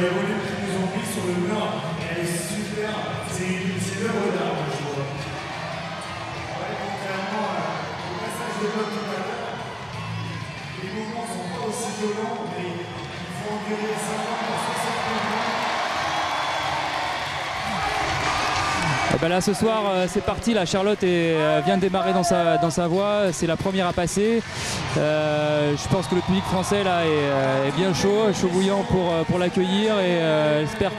il y a William qui nous ont mis sur le mur. Elle est super. C'est l'œuvre d'art, je trouve. Ouais, contrairement au passage de mode tout à l'heure, les mouvements ne sont pas aussi violents, mais il faut endurer 50 à 60 mouvements. Et ben là ce soir c'est parti, la Charlotte vient de démarrer dans sa voie, c'est la première à passer. Je pense que le public français là est bien chaud bouillant pour l'accueillir, et j'espère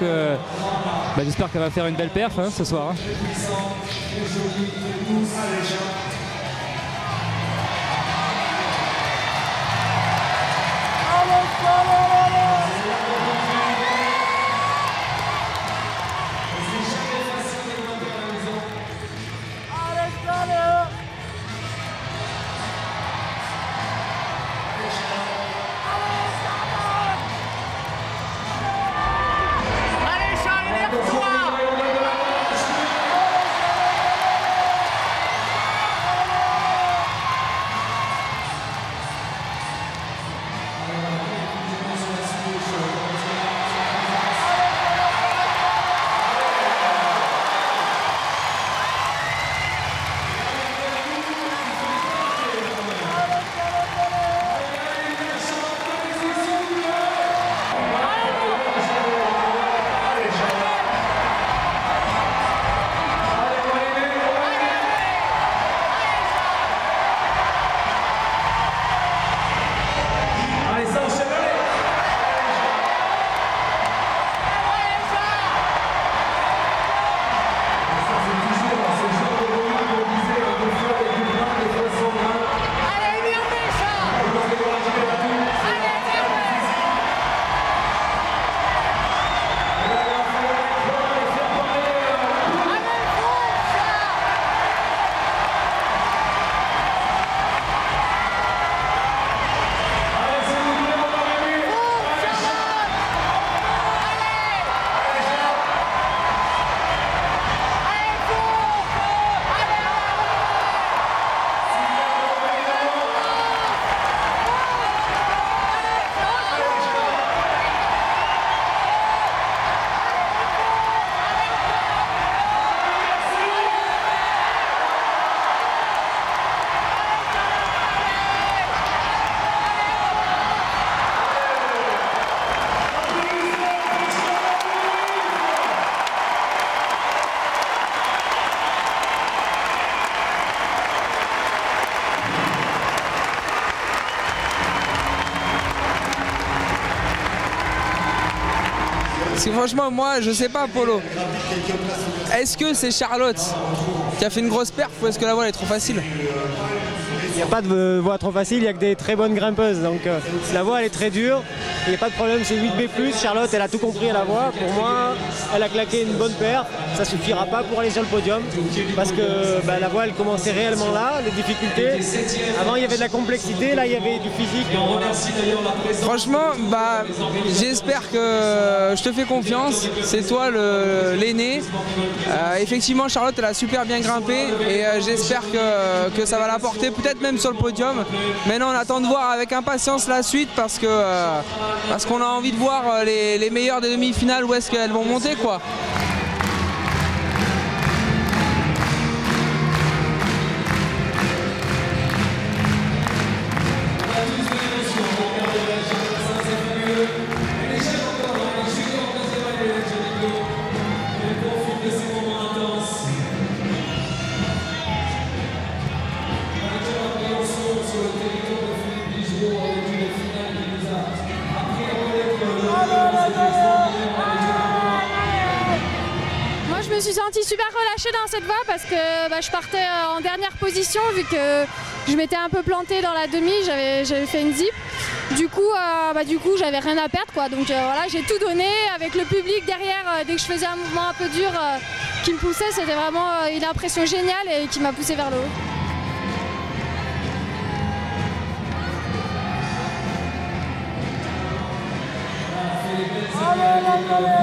qu'elle va faire une belle perf hein, ce soir. Hein. Parce que franchement, moi, je sais pas, Polo. Est-ce que c'est Charlotte qui a fait une grosse perf ou est-ce que la voie est trop facile? Il n'y a pas de voie trop facile, il n'y a que des très bonnes grimpeuses. Donc la voie, elle est très dure. Il n'y a pas de problème chez 8B+. Charlotte, elle a tout compris à la voie. Pour moi, elle a claqué une bonne perf. Ça suffira pas pour aller sur le podium. Parce que bah, la voie, elle commençait réellement là, les difficultés. Avant, il y avait de la complexité. Là, il y avait du physique. Voilà. Franchement, bah, j'espère que je te fais confiance. C'est toi l'aîné. Effectivement, Charlotte, elle a super bien grimpé. Et j'espère que ça va la porter, peut-être même sur le podium. Maintenant, on attend de voir avec impatience la suite. Parce que... parce qu'on a envie de voir les meilleures des demi-finales, où est-ce qu'elles vont monter quoi. Je me suis sentie super relâchée dans cette voie parce que bah, je partais en dernière position vu que je m'étais un peu plantée dans la demi, j'avais fait une zip. Du coup j'avais rien à perdre quoi, donc voilà, j'ai tout donné avec le public derrière. Dès que je faisais un mouvement un peu dur qui me poussait, c'était vraiment une impression géniale et qui m'a poussée vers le haut. Allez,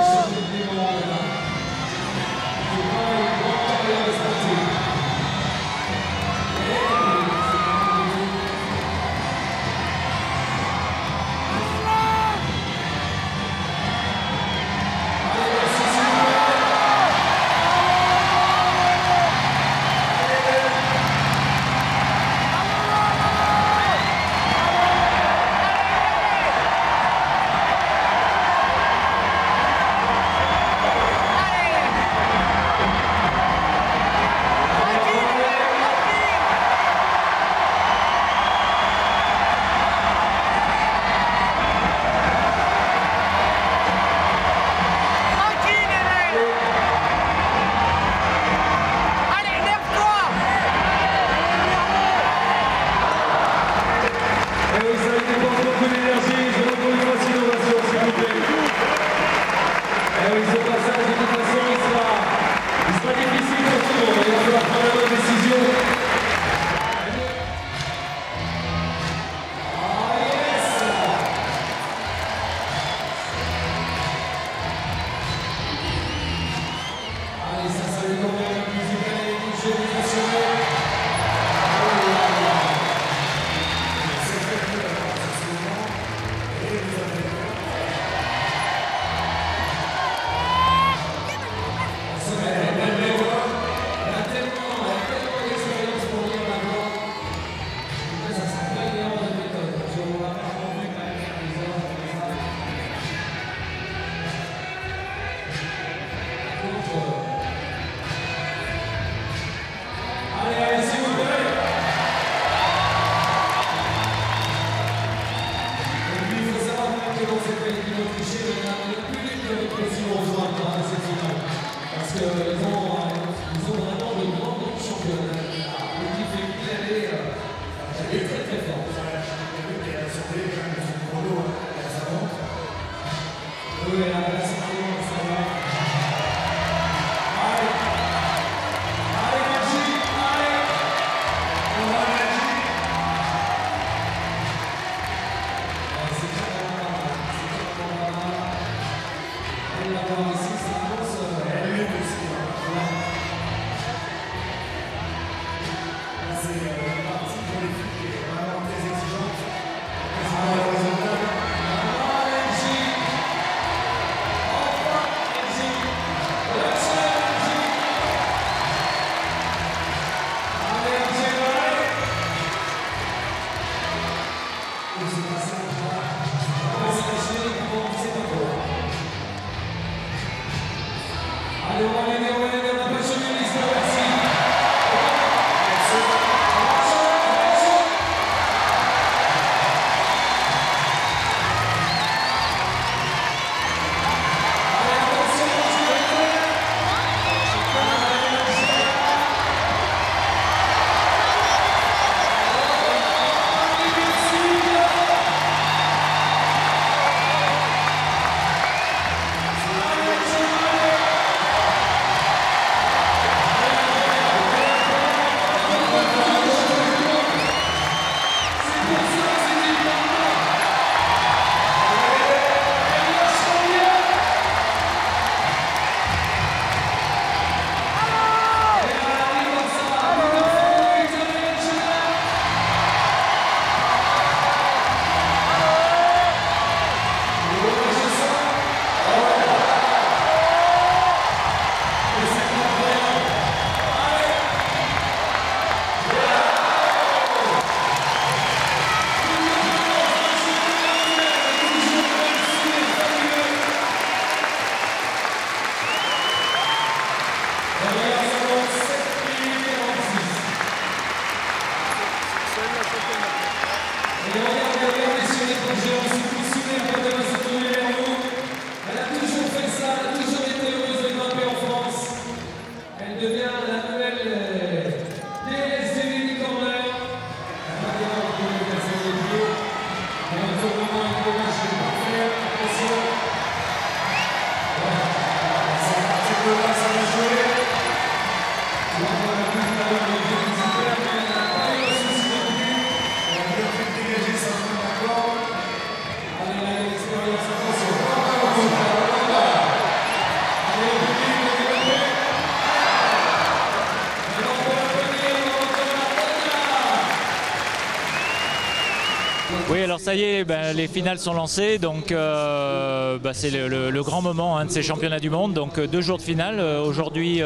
Oui, alors ça y est, les finales sont lancées, donc c'est le grand moment de ces championnats du monde. Donc 2 jours de finale, aujourd'hui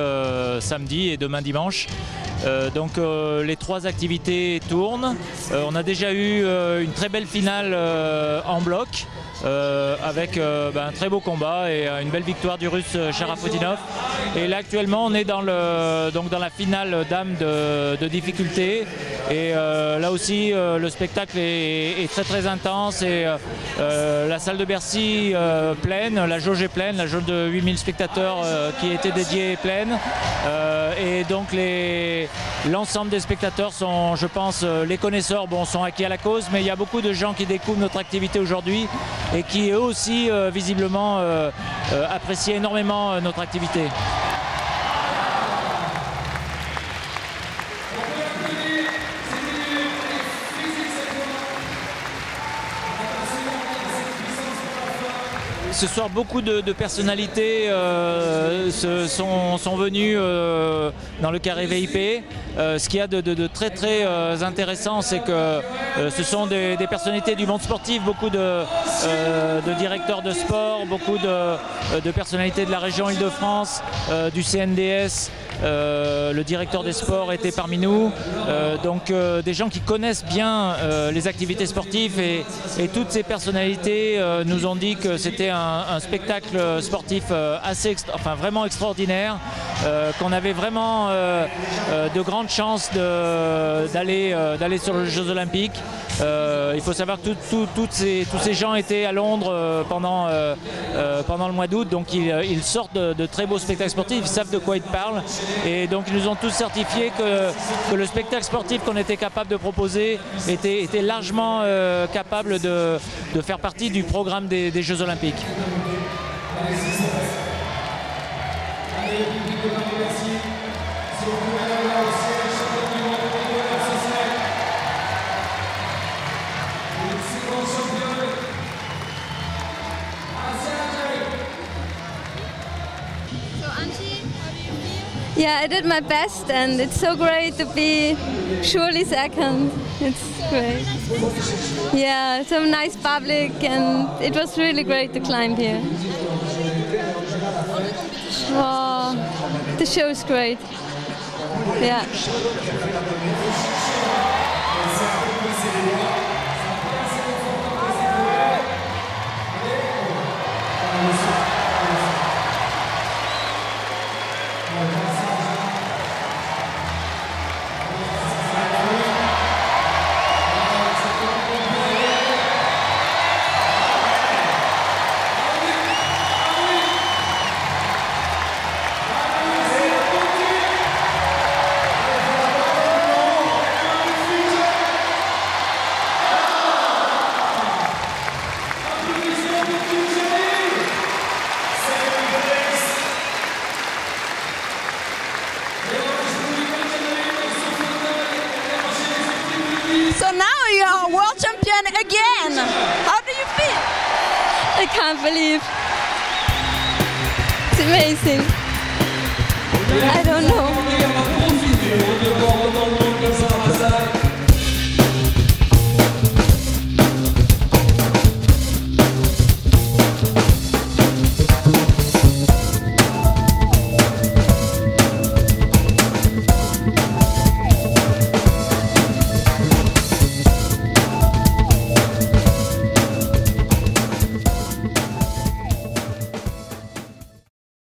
samedi et demain dimanche. Les 3 activités tournent. On a déjà eu une très belle finale en bloc, avec un très beau combat et une belle victoire du russe Sharapodinov. Et là actuellement on est dans la finale d'âme de difficulté. Et là aussi le spectacle est très très intense et la salle de Bercy pleine, la jauge est pleine, la jauge de 8000 spectateurs qui était dédiée est pleine. Et donc l'ensemble des spectateurs sont, je pense, les connaisseurs sont acquis à la cause, mais il y a beaucoup de gens qui découvrent notre activité aujourd'hui et qui eux aussi visiblement apprécient énormément notre activité. Ce soir, beaucoup de personnalités sont venues dans le carré VIP. Ce qu'il y a de très très intéressant, c'est que ce sont des personnalités du monde sportif, beaucoup de directeurs de sport, beaucoup de personnalités de la région Île-de-France, du CNDS. Le directeur des sports était parmi nous, des gens qui connaissent bien les activités sportives et toutes ces personnalités nous ont dit que c'était un spectacle sportif vraiment extraordinaire, qu'on avait vraiment de grandes chances d'aller sur les Jeux Olympiques. Il faut savoir que tous ces gens étaient à Londres pendant le mois d'août, donc ils sortent de très beaux spectacles sportifs, ils savent de quoi ils parlent. Et donc ils nous ont tous certifié que le spectacle sportif qu'on était capable de proposer était largement capable de faire partie du programme des Jeux Olympiques. Yeah, I did my best, and it's so great to be surely second. It's great. Yeah, some nice public, and it was really great to climb here. Oh, the show's great. Yeah. So now you are world champion again. How do you feel? I can't believe. It's amazing. I don't know.